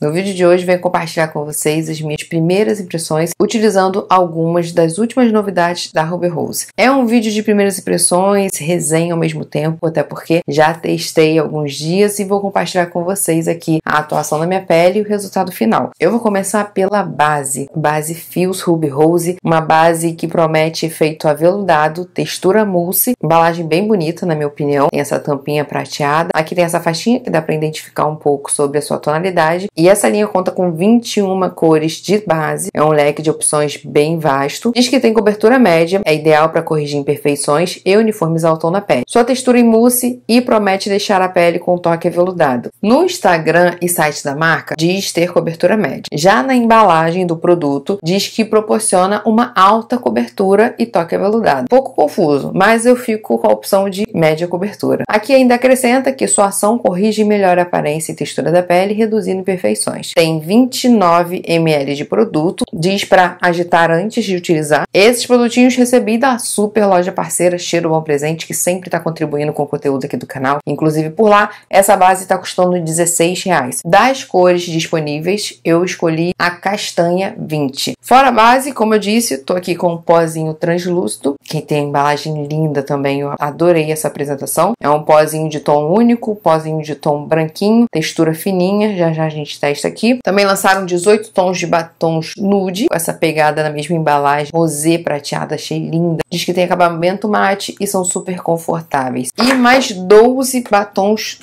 No vídeo de hoje venho compartilhar com vocês as minhas primeiras impressões utilizando algumas das últimas novidades da Ruby Rose. É um vídeo de primeiras impressões, resenha ao mesmo tempo, até porque já testei alguns dias e vou compartilhar com vocês aqui a atuação da minha pele e o resultado final. Eu vou começar pela base, Base Feels Ruby Rose, uma base que promete efeito aveludado, textura mousse, embalagem bem bonita na minha opinião, tem essa tampinha prateada, aqui tem essa faixinha que dá para identificar um pouco sobre a sua tonalidade e essa linha conta com 21 cores de base, é um leque de opções bem vasto. Diz que tem cobertura média, é ideal para corrigir imperfeições e uniformizar o tom da pele. Sua textura em mousse e promete deixar a pele com um toque aveludado. No Instagram e site da marca, diz ter cobertura média. Já na embalagem do produto, diz que proporciona uma alta cobertura e toque aveludado. Pouco confuso, mas eu fico com a opção de média cobertura. Aqui ainda acrescenta que sua ação corrige e melhora a aparência e textura da pele, reduzindo imperfeições. Tem 29 ml de produto, diz para agitar antes de utilizar. Esses produtinhos recebi da super loja parceira Cheiro Bom Presente, que sempre está contribuindo com o conteúdo aqui do canal. Inclusive por lá, essa base está custando R$16. Das cores disponíveis, eu escolhi a castanha 20. Fora a base, como eu disse, tô aqui com um pozinho translúcido, que tem a embalagem linda também, eu adorei essa apresentação. É um pozinho de tom único, pozinho de tom branquinho, textura fininha, já já a gente testa aqui. Também lançaram 18 tons de batons nude, com essa pegada na mesma embalagem, rosé prateada, achei linda. Diz que tem acabamento mate e são super confortáveis. E mais 12 batons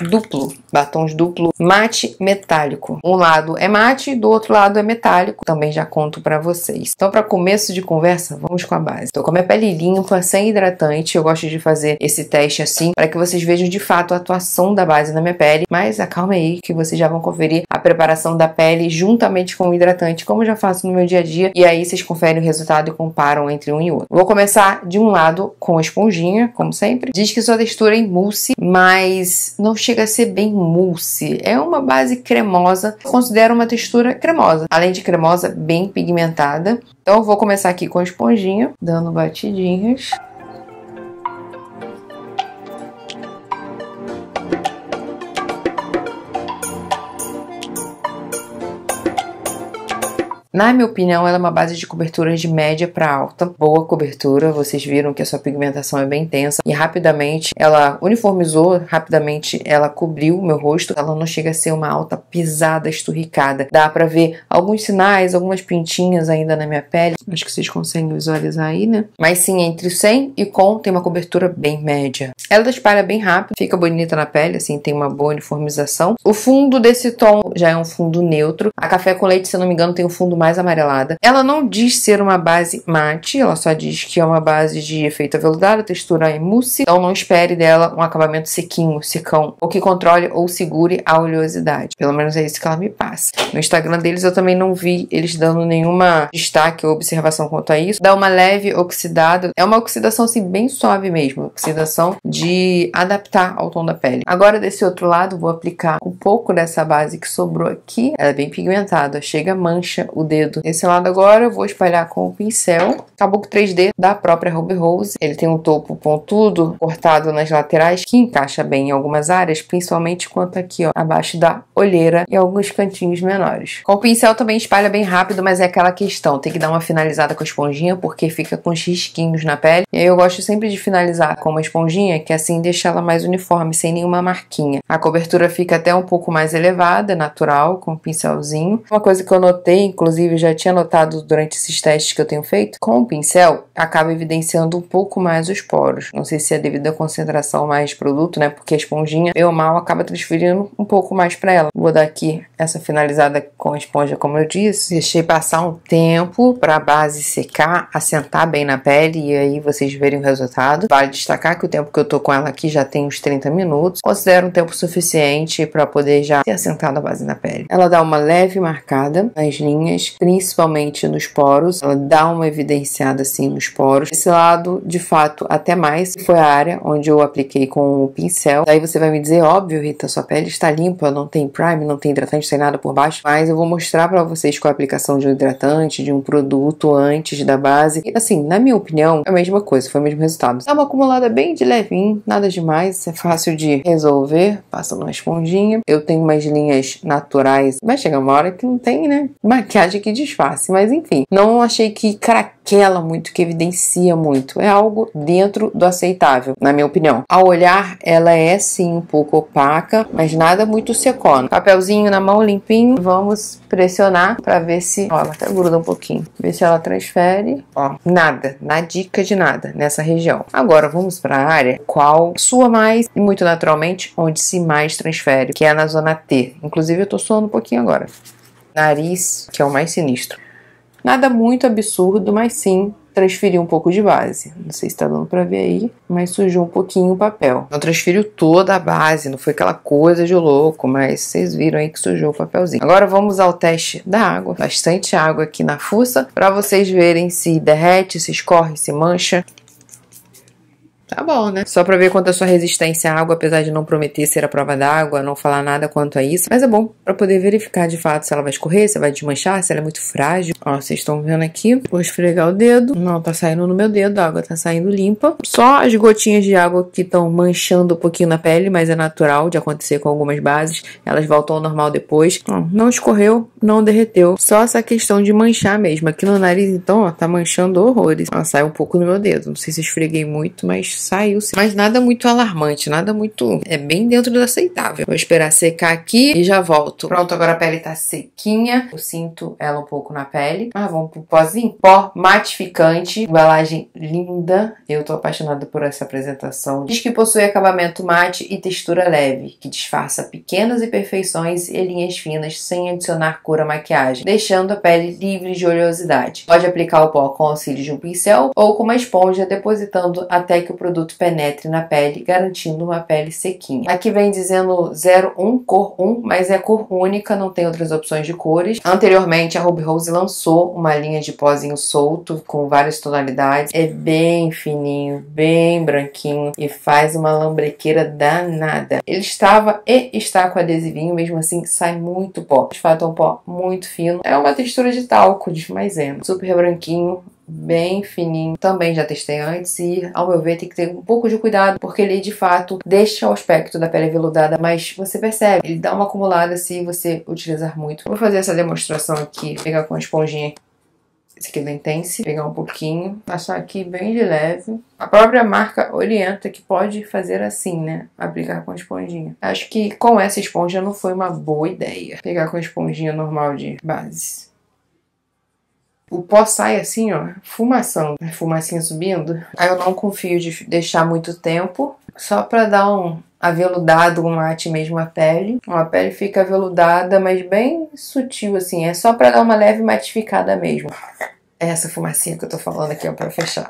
duplo mate metálico. Um lado é mate, do outro lado é metálico, também já conto pra vocês. Então para começo de conversa, vamos com a base. Tô com a minha pele limpa, sem hidratante, eu gosto de fazer esse teste assim, para que vocês vejam de fato a atuação da base na minha pele, mas acalma aí que vocês já vão conferir a preparação da pele juntamente com o hidratante, como eu já faço no meu dia a dia, e aí vocês conferem o resultado e comparam entre um e outro. Vou começar de um lado com a esponjinha, como sempre. Diz que sua textura é em mousse, mas não chega a ser bem mousse. É uma base cremosa, eu considero uma textura cremosa. Além de cremosa, bem pigmentada. Então eu vou começar aqui com a esponjinha, dando batidinhas. Na minha opinião, ela é uma base de cobertura de média para alta, boa cobertura, vocês viram que a sua pigmentação é bem intensa e rapidamente ela uniformizou, rapidamente ela cobriu o meu rosto, ela não chega a ser uma alta pesada, esturricada. Dá pra ver alguns sinais, algumas pintinhas ainda na minha pele, acho que vocês conseguem visualizar aí, né? Mas sim, entre sem e com tem uma cobertura bem média. Ela espalha bem rápido, fica bonita na pele, assim, tem uma boa uniformização. O fundo desse tom já é um fundo neutro, a café com leite, se eu não me engano, tem um fundo mais amarelada. Ela não diz ser uma base mate, ela só diz que é uma base de efeito aveludado, textura em mousse, então não espere dela um acabamento sequinho, secão, ou que controle ou segure a oleosidade. Pelo menos é isso que ela me passa. No Instagram deles eu também não vi eles dando nenhuma destaque ou observação quanto a isso. Dá uma leve oxidada, é uma oxidação assim bem suave mesmo, oxidação de adaptar ao tom da pele. Agora desse outro lado vou aplicar um pouco dessa base que sobrou aqui, ela é bem pigmentada, chega mancha o dedo. Esse lado agora eu vou espalhar com o pincel Kabuki 3D da própria Ruby Rose. Ele tem um topo pontudo, cortado nas laterais, que encaixa bem em algumas áreas, principalmente quanto aqui, ó, abaixo da olheira e alguns cantinhos menores. Com o pincel também espalha bem rápido, mas é aquela questão, tem que dar uma finalizada com a esponjinha, porque fica com risquinhos na pele. E aí eu gosto sempre de finalizar com uma esponjinha, que assim deixa ela mais uniforme, sem nenhuma marquinha. A cobertura fica até um pouco mais elevada, natural, com o pincelzinho. Uma coisa que eu notei, inclusive já tinha notado durante esses testes que eu tenho feito, com o pincel acaba evidenciando um pouco mais os poros. Não sei se é devido à concentração mais de produto, né? Porque a esponjinha, bem ou mal, acaba transferindo um pouco mais pra ela. Vou dar aqui essa finalizada com a esponja, como eu disse. Deixei passar um tempo pra base secar, assentar bem na pele e aí vocês verem o resultado. Vale destacar que o tempo que eu tô com ela aqui já tem uns 30 minutos. Considero um tempo suficiente pra poder já ter assentado a base na pele. Ela dá uma leve marcada nas linhas fez, principalmente nos poros. Ela dá uma evidenciada assim nos poros. Esse lado, de fato, até mais. Foi a área onde eu apliquei com o pincel. Daí você vai me dizer, óbvio, Rita, sua pele está limpa, não tem prime, não tem hidratante, não tem nada por baixo. Mas eu vou mostrar pra vocês com a aplicação de um hidratante, de um produto antes da base. E assim, na minha opinião, é a mesma coisa, foi o mesmo resultado. Dá uma acumulada bem de levinho, nada demais, é fácil de resolver, passando uma esponjinha. Eu tenho umas linhas naturais, mas chega uma hora que não tem, né? Maquiagem que disfarce, mas enfim. Não achei que craquela muito, que evidencia muito. É algo dentro do aceitável, na minha opinião. Ao olhar, ela é sim um pouco opaca, mas nada muito secona. Papelzinho na mão, limpinho. Vamos pressionar pra ver se... Ó, ela até gruda um pouquinho. Ver se ela transfere. Ó, nada. Na dica de nada nessa região. Agora, vamos pra área qual sua mais e muito naturalmente onde se mais transfere, que é na zona T. Inclusive, eu tô suando um pouquinho agora. Nariz, que é o mais sinistro. Nada muito absurdo, mas sim transferiu um pouco de base. Não sei se tá dando pra ver aí, mas sujou um pouquinho o papel. Não transferiu toda a base, não foi aquela coisa de louco, mas vocês viram aí que sujou o papelzinho. Agora vamos ao teste da água. Bastante água aqui na fuça, pra vocês verem se derrete, se escorre, se mancha. Tá bom, né? Só pra ver quanto é a sua resistência à água, apesar de não prometer ser a prova d'água, não falar nada quanto a isso. Mas é bom pra poder verificar de fato se ela vai escorrer, se vai desmanchar, se ela é muito frágil. Ó, vocês estão vendo aqui. Vou esfregar o dedo. Não, tá saindo no meu dedo, a água tá saindo limpa. Só as gotinhas de água que estão manchando um pouquinho na pele, mas é natural de acontecer com algumas bases. Elas voltam ao normal depois. Ó, não escorreu, não derreteu. Só essa questão de manchar mesmo. Aqui no nariz, então, ó, tá manchando horrores. Ó, saiu um pouco no meu dedo. Não sei se esfreguei muito, mas saiu, mas nada muito alarmante, nada muito... É bem dentro do aceitável. Vou esperar secar aqui e já volto. Pronto, agora a pele tá sequinha. Eu sinto ela um pouco na pele. Ah, vamos pro pozinho. Pó matificante. Embalagem linda. Eu tô apaixonada por essa apresentação. Diz que possui acabamento mate e textura leve, que disfarça pequenas imperfeições e linhas finas sem adicionar cor à maquiagem, deixando a pele livre de oleosidade. Pode aplicar o pó com o auxílio de um pincel ou com uma esponja, depositando até que o produto penetre na pele, garantindo uma pele sequinha. Aqui vem dizendo 01, cor 1, mas é cor única, não tem outras opções de cores. Anteriormente, a Ruby Rose lançou uma linha de pozinho solto, com várias tonalidades. É bem fininho, bem branquinho e faz uma lambrequeira danada. Ele estava e está com adesivinho, mesmo assim sai muito pó. De fato, é um pó muito fino. É uma textura de talco, de maisena. Super branquinho, bem fininho. Também já testei antes e, ao meu ver, tem que ter um pouco de cuidado, porque ele, de fato, deixa o aspecto da pele aveludada, mas você percebe, ele dá uma acumulada se você utilizar muito. Vou fazer essa demonstração aqui, pegar com a esponjinha. Esse aqui é do Intense, pegar um pouquinho, passar aqui bem de leve. A própria marca orienta que pode fazer assim, né? Aplicar com a esponjinha. Acho que com essa esponja não foi uma boa ideia. Pegar com a esponjinha normal de base. O pó sai assim, ó, fumação, fumacinha subindo. Aí eu não confio de deixar muito tempo, só pra dar um aveludado, um mate mesmo a pele. Ó, a pele fica aveludada, mas bem sutil assim, é só pra dar uma leve matificada mesmo. É essa fumacinha que eu tô falando aqui, ó, pra fechar.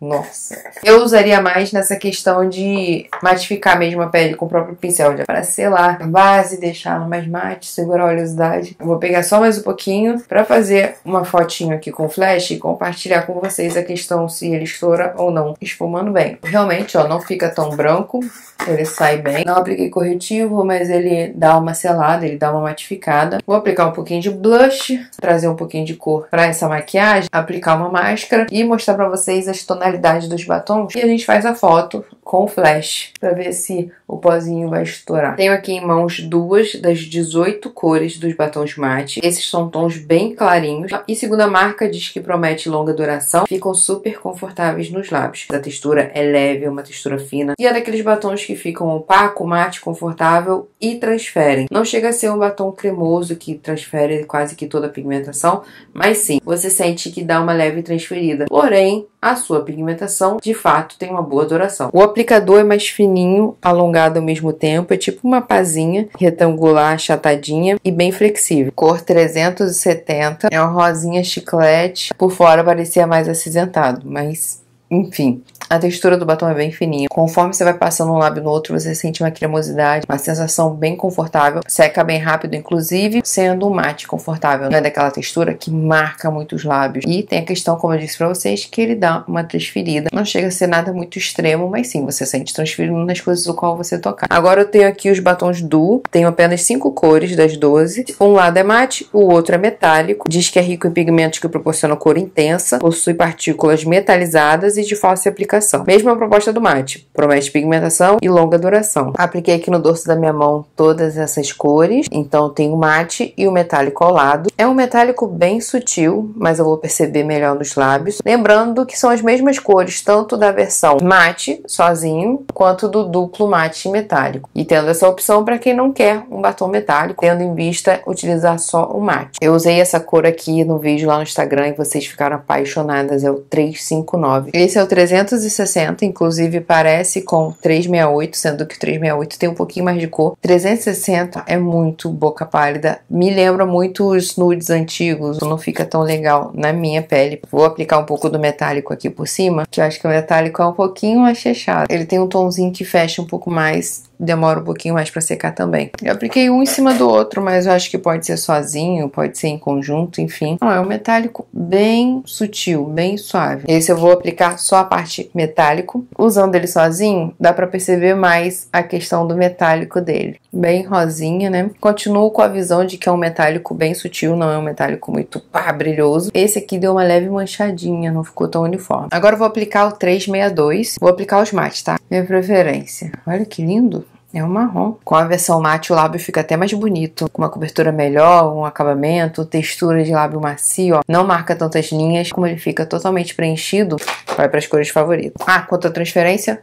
Nossa. Eu usaria mais nessa questão de matificar mesmo a pele com o próprio pincel, já para selar a base, deixar ela mais mate, segurar a oleosidade. Eu vou pegar só mais um pouquinho para fazer uma fotinho aqui com flash e compartilhar com vocês a questão se ele estoura ou não, esfumando bem. Realmente, ó, não fica tão branco, ele sai bem. Não apliquei corretivo, mas ele dá uma selada, ele dá uma matificada. Vou aplicar um pouquinho de blush, trazer um pouquinho de cor para essa maquiagem, aplicar uma máscara e mostrar para vocês as tonalidades dos batons, e a gente faz a foto com o flash, pra ver se o pozinho vai estourar. Tenho aqui em mãos duas das 18 cores dos batons mate. Esses são tons bem clarinhos, e segundo a marca, diz que promete longa duração, ficam super confortáveis nos lábios. A textura é leve, é uma textura fina, e é daqueles batons que ficam opaco, mate, confortável e transferem. Não chega a ser um batom cremoso que transfere quase que toda a pigmentação, mas sim, você sente que dá uma leve transferida. Porém, a sua pigmentação, de fato, tem uma boa duração. O aplicador é mais fininho, alongado ao mesmo tempo, é tipo uma pazinha retangular, achatadinha e bem flexível. Cor 370, é um rosinha chiclete, por fora parecia mais acinzentado, mas enfim. A textura do batom é bem fininha. Conforme você vai passando um lábio no outro, você sente uma cremosidade, uma sensação bem confortável. Seca bem rápido, inclusive, sendo um mate confortável. Não é daquela textura que marca muito os lábios. E tem a questão, como eu disse pra vocês, que ele dá uma transferida. Não chega a ser nada muito extremo, mas sim, você sente transferido nas coisas do qual você tocar. Agora eu tenho aqui os batons duo. Tenho apenas 5 cores das 12. Um lado é mate, o outro é metálico. Diz que é rico em pigmentos que proporcionam cor intensa. Possui partículas metalizadas e de fácil aplicação. Mesma proposta do mate, promete pigmentação e longa duração. Apliquei aqui no dorso da minha mão todas essas cores, então tem o mate e o metálico ao lado. É um metálico bem sutil, mas eu vou perceber melhor nos lábios. Lembrando que são as mesmas cores, tanto da versão mate, sozinho, quanto do duplo mate metálico. E tendo essa opção para quem não quer um batom metálico, tendo em vista utilizar só o mate. Eu usei essa cor aqui no vídeo lá no Instagram e vocês ficaram apaixonadas, é o 359. Esse é o 360, inclusive parece com 368, sendo que o 368 tem um pouquinho mais de cor. 360 é muito boca pálida, me lembra muito os nudes antigos, não fica tão legal na minha pele. Vou aplicar um pouco do metálico aqui por cima, que eu acho que o metálico é um pouquinho mais fechado. Ele tem um tomzinho que fecha um pouco mais, demora um pouquinho mais pra secar também. Eu apliquei um em cima do outro, mas eu acho que pode ser sozinho, pode ser em conjunto, enfim. Não, é um metálico bem sutil, bem suave. Esse eu vou aplicar só a parte metálico. Usando ele sozinho, dá pra perceber mais a questão do metálico dele. Bem rosinha, né? Continuo com a visão de que é um metálico bem sutil, não é um metálico muito pá, brilhoso. Esse aqui deu uma leve manchadinha, não ficou tão uniforme. Agora eu vou aplicar o 362. Vou aplicar os mates, tá? Minha preferência. Olha que lindo! É um marrom. Com a versão mate, o lábio fica até mais bonito, com uma cobertura melhor, um acabamento, textura de lábio macio, ó. Não marca tantas linhas, como ele fica totalmente preenchido, vai para as cores favoritas. Ah, quanto à transferência,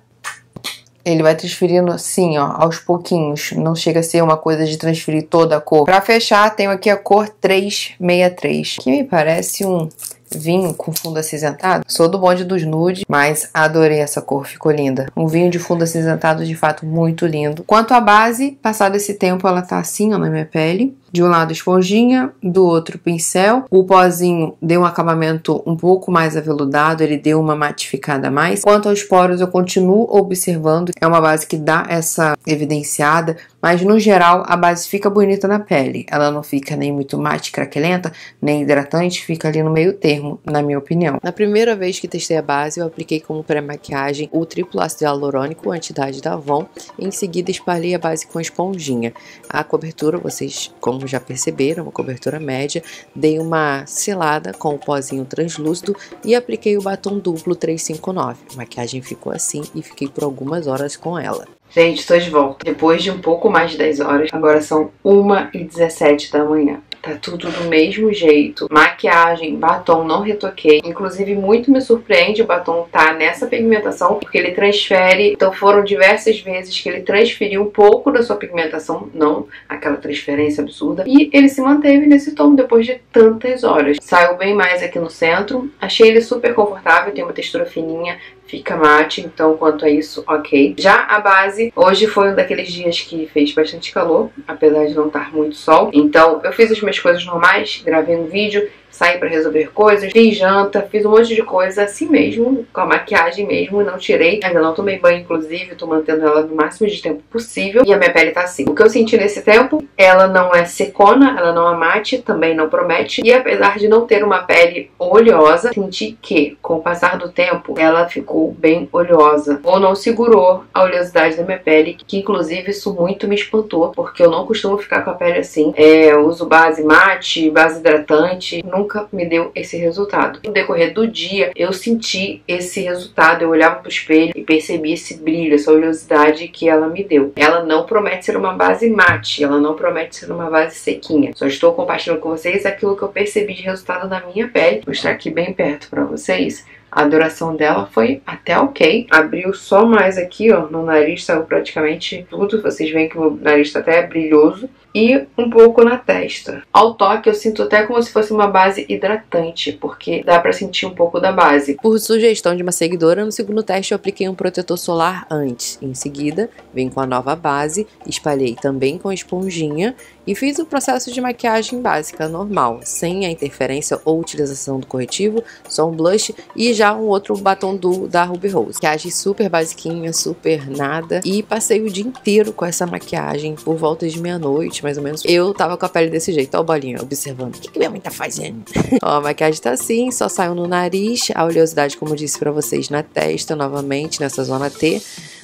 ele vai transferindo assim, ó, aos pouquinhos. Não chega a ser uma coisa de transferir toda a cor. Para fechar, tenho aqui a cor 363, que me parece um vinho com fundo acinzentado. Sou do bonde dos nudes, mas adorei essa cor, ficou linda. Um vinho de fundo acinzentado, de fato, muito lindo. Quanto à base, passado esse tempo, ela tá assim, ó, na minha pele. De um lado esponjinha, do outro pincel. O pozinho deu um acabamento um pouco mais aveludado, ele deu uma matificada a mais. Quanto aos poros, eu continuo observando. É uma base que dá essa evidenciada, mas no geral a base fica bonita na pele. Ela não fica nem muito mate, craquelenta, nem hidratante, fica ali no meio termo, na minha opinião. Na primeira vez que testei a base, eu apliquei como pré-maquiagem o triplo ácido hialurônico, a entidade da Avon. Em seguida, espalhei a base com a esponjinha. A cobertura, vocês como já perceberam, uma cobertura média. Dei uma selada com o pozinho translúcido e apliquei o batom duplo 359. A maquiagem ficou assim e fiquei por algumas horas com ela. Gente, tô de volta. Depois de um pouco mais de 10 horas, agora são 1h17 da manhã. Tá tudo do mesmo jeito. Maquiagem, batom, não retoquei. Inclusive, muito me surpreende o batom tá nessa pigmentação, porque ele transfere. Então, foram diversas vezes que ele transferiu um pouco da sua pigmentação, não aquela transferência absurda. E ele se manteve nesse tom depois de tantas horas. Saiu bem mais aqui no centro. Achei ele super confortável, tem uma textura fininha, fica mate, então quanto a isso, ok. Já a base, hoje foi um daqueles dias que fez bastante calor, apesar de não estar muito sol. Então eu fiz as minhas coisas normais, gravei um vídeo, saí pra resolver coisas, fiz janta, fiz um monte de coisa assim mesmo, com a maquiagem mesmo, não tirei. Ainda não tomei banho, inclusive, tô mantendo ela no máximo de tempo possível. E a minha pele tá assim. O que eu senti nesse tempo, ela não é secona, ela não é mate, também não promete. E apesar de não ter uma pele oleosa, senti que, com o passar do tempo, ela ficou bem oleosa, ou não segurou a oleosidade da minha pele, que inclusive isso muito me espantou, porque eu não costumo ficar com a pele assim. Eu uso base mate, base hidratante, nunca me deu esse resultado. No decorrer do dia eu senti esse resultado, eu olhava pro espelho e percebi esse brilho, essa oleosidade que ela me deu. Ela não promete ser uma base mate, ela não promete ser uma base sequinha. Só estou compartilhando com vocês aquilo que eu percebi de resultado na minha pele. Vou mostrar aqui bem perto pra vocês. A duração dela foi até ok. Abriu só mais aqui, ó, no nariz, saiu praticamente tudo. Vocês veem que o meu nariz tá até brilhoso. E um pouco na testa. Ao toque eu sinto até como se fosse uma base hidratante, porque dá pra sentir um pouco da base. Por sugestão de uma seguidora, no segundo teste eu apliquei um protetor solar antes. Em seguida, vim com a nova base, espalhei também com esponjinha e fiz o processo de maquiagem básica, normal, sem a interferência ou utilização do corretivo, só um blush e já um outro batom da Ruby Rose. Maquiagem super basiquinha, super nada, e passei o dia inteiro com essa maquiagem. Por volta de meia-noite, mais ou menos, eu tava com a pele desse jeito, ó o bolinho, observando. O que minha mãe tá fazendo? Ó, a maquiagem tá assim, só saiu no nariz, a oleosidade, como eu disse pra vocês, na testa, novamente, nessa zona T.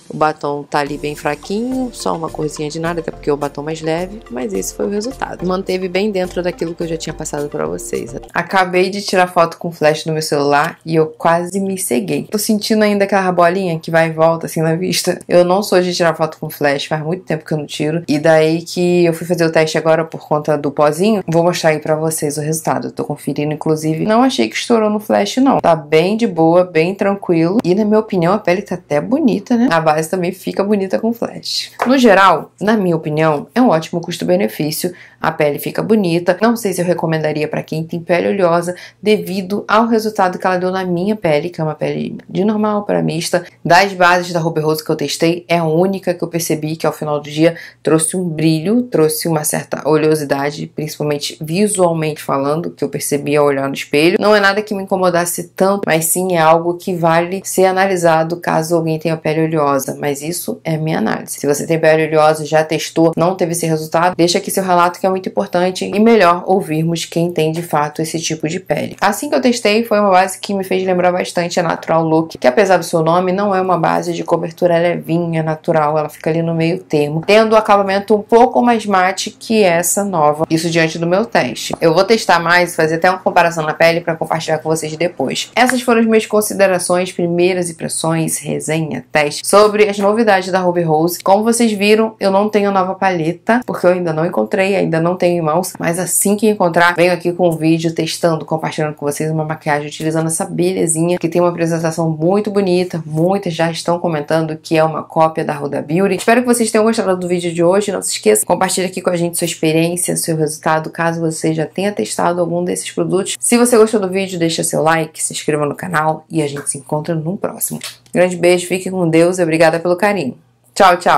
O batom tá ali bem fraquinho, só uma corzinha de nada, até porque é o batom mais leve, mas esse foi o resultado. Manteve bem dentro daquilo que eu já tinha passado pra vocês. Acabei de tirar foto com flash do meu celular e eu quase me ceguei. Tô sentindo ainda aquela bolinha que vai e volta assim na vista. Eu não sou de tirar foto com flash, faz muito tempo que eu não tiro. E daí que eu fui fazer o teste agora por conta do pozinho, vou mostrar aí pra vocês o resultado. Eu tô conferindo, inclusive, não achei que estourou no flash não. Tá bem de boa, bem tranquilo. E na minha opinião a pele tá até bonita, né? A base também fica bonita com flash. No geral, na minha opinião, é um ótimo custo-benefício. A pele fica bonita. Não sei se eu recomendaria pra quem tem pele oleosa, devido ao resultado que ela deu na minha pele, que é uma pele de normal para mista. Das bases da Ruby Rose que eu testei, é a única que eu percebi que ao final do dia trouxe um brilho, trouxe uma certa oleosidade, principalmente visualmente falando, que eu percebi ao olhar no espelho. Não é nada que me incomodasse tanto, mas sim é algo que vale ser analisado caso alguém tenha pele oleosa. Mas isso é minha análise. Se você tem pele oleosa, já testou, não teve esse resultado, deixa aqui seu relato que é muito importante e melhor ouvirmos quem tem de fato esse tipo de pele. Assim que eu testei, foi uma base que me fez lembrar bastante a Natural Look, que apesar do seu nome, não é uma base de cobertura levinha, natural, ela fica ali no meio termo, tendo o acabamento um pouco mais mate que essa nova, isso diante do meu teste. Eu vou testar mais, fazer até uma comparação na pele para compartilhar com vocês depois. Essas foram as minhas considerações, primeiras impressões, resenha, teste, sobre as novidades da Ruby Rose. Como vocês viram, eu não tenho nova paleta, porque eu ainda não encontrei, ainda não tenho em mãos, mas assim que encontrar, venho aqui com um vídeo testando, compartilhando com vocês uma maquiagem utilizando essa belezinha, que tem uma apresentação muito bonita, muitas já estão comentando que é uma cópia da Huda Beauty. Espero que vocês tenham gostado do vídeo de hoje, não se esqueça, compartilha aqui com a gente sua experiência, seu resultado, caso você já tenha testado algum desses produtos. Se você gostou do vídeo, deixa seu like, se inscreva no canal e a gente se encontra no próximo. Grande beijo, fique com Deus e obrigada pelo carinho. Tchau, tchau!